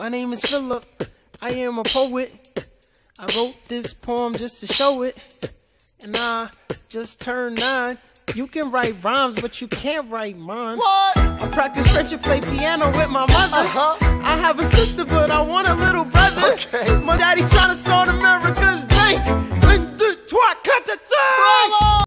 My name is Philip, I am a poet. I wrote this poem just to show it. And I just turned 9. You can write rhymes, but you can't write mine. What? I practice French and play piano with my mother. I have a sister, but I want a little brother.